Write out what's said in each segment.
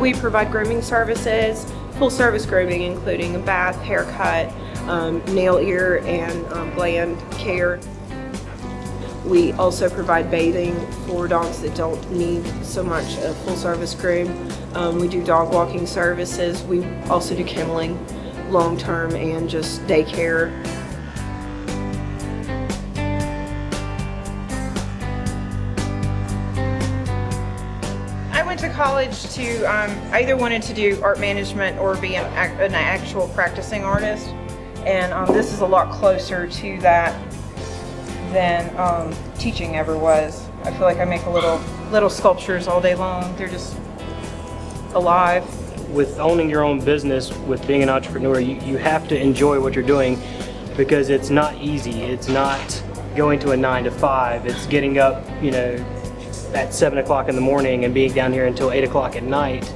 we provide grooming services, full service grooming including a bath, haircut, nail, ear, and gland care. We also provide bathing for dogs that don't need so much a full service groom. We do dog walking services. We also do kenneling, long term, and just daycare. I went to college to, I either wanted to do art management or be an actual practicing artist, and this is a lot closer to that than teaching ever was. I feel like I make little sculptures all day long. They're just alive. With owning your own business, with being an entrepreneur, you have to enjoy what you're doing, because it's not easy. It's not going to a 9-to-5. It's getting up, you know, at 7 o'clock in the morning and being down here until 8 o'clock at night,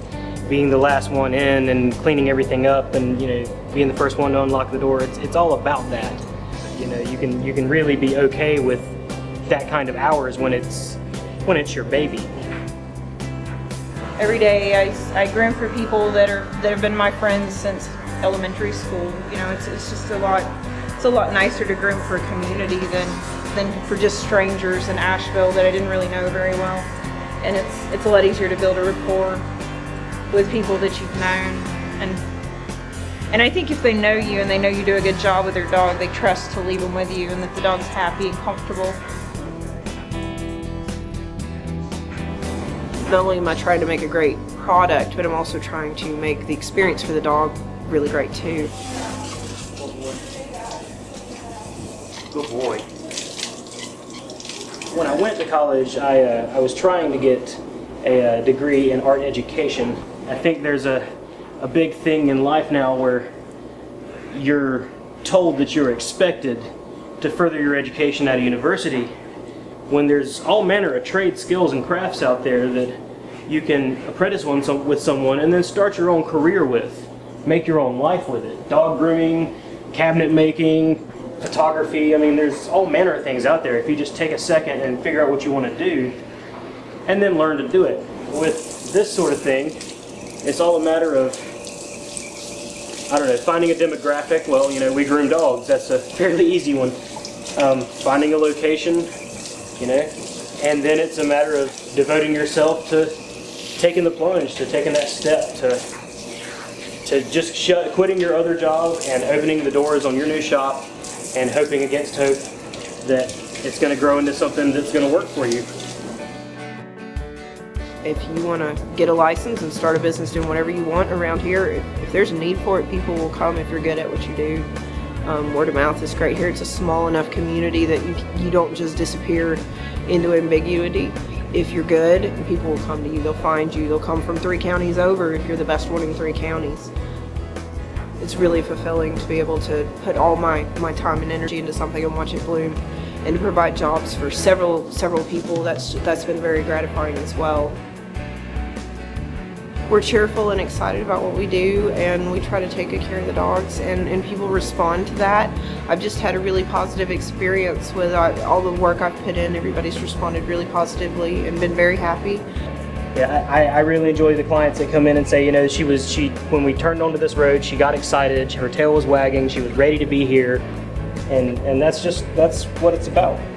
being the last one in and cleaning everything up, and you know, being the first one to unlock the door. It's all about that. You know, you can really be okay with that kind of hours when it's your baby. Every day I groom for people that have been my friends since elementary school. You know, it's just a lot nicer to groom for a community than for just strangers in Asheville that I didn't really know very well. And it's a lot easier to build a rapport with people that you've known, and I think if they know you and they know you do a good job with their dog, they trust to leave them with you and that the dog's happy and comfortable. Not only am I trying to make a great product, but I'm also trying to make the experience for the dog really great too. Good boy. When I went to college, I was trying to get a degree in art education. I think there's a big thing in life now where you're told that you're expected to further your education at a university, when there's all manner of trade skills and crafts out there that you can apprentice with someone and then start your own career with, make your own life with it. Dog grooming, cabinet making, photography. I mean, there's all manner of things out there if you just take a second and figure out what you want to do and then learn to do it. With this sort of thing, it's all a matter of, I don't know, finding a demographic. Well, you know, we groom dogs. That's a fairly easy one. Finding a location, you know, and then it's a matter of devoting yourself to taking the plunge, to taking that step, to just quitting your other job and opening the doors on your new shop and hoping against hope that it's going to grow into something that's going to work for you. If you want to get a license and start a business doing whatever you want around here, if there's a need for it, people will come if you're good at what you do. Word of mouth is great here. It's a small enough community that you don't just disappear into ambiguity. If you're good, people will come to you. They'll find you. They'll come from 3 counties over if you're the best one in 3 counties. It's really fulfilling to be able to put all my time and energy into something and watch it bloom, and to provide jobs for several people. That's been very gratifying as well. We're cheerful and excited about what we do, and we try to take good care of the dogs, and people respond to that. I've just had a really positive experience with all the work I've put in. Everybody's responded really positively and been very happy. Yeah, I really enjoy the clients that come in and say, you know, when we turned onto this road, she got excited, her tail was wagging, she was ready to be here, and that's what it's about.